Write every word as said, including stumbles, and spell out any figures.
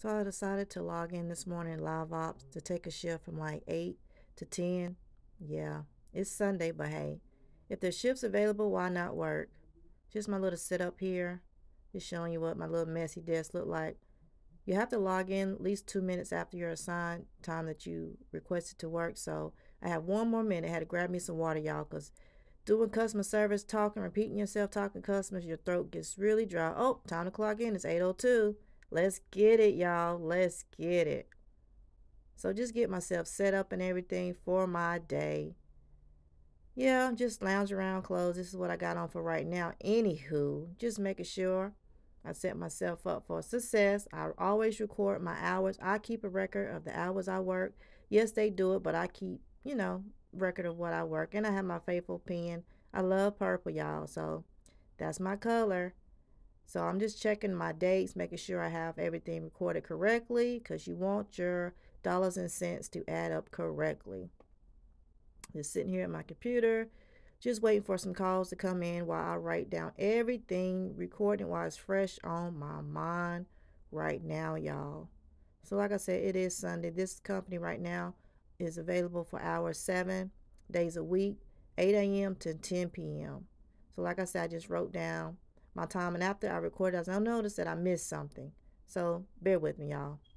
So I decided to log in this morning at LiveOps to take a shift from like eight to ten. Yeah, it's Sunday, but hey, if there's shifts available, why not work? Just my little setup here. Just showing you what my little messy desk looked like. You have to log in at least two minutes after your assigned time that you requested to work. So I have one more minute. I had to grab me some water, y'all, because doing customer service, talking, repeating yourself, talking to customers, your throat gets really dry. Oh, time to clock in. It's eight oh two. Let's get it, y'all. Let's get it. So just get myself set up and everything for my day. Yeah, just lounge around clothes. This is what I got on for right now. Anywho, just making sure I set myself up for success. I always record my hours. I keep a record of the hours I work. Yes, they do it, but I keep, you know, record of what I work. And I have my faithful pen. I love purple, y'all. So that's my color. So I'm just checking my dates, making sure I have everything recorded correctly, because you want your dollars and cents to add up correctly. Just sitting here at my computer, just waiting for some calls to come in while I write down everything, recording while it's fresh on my mind right now, y'all. So like I said, it is Sunday. This company right now is available for hours seven days a week, eight a m to ten p m So like I said, I just wrote down my time, and after I recorded, I noticed that I missed something. So bear with me, y'all.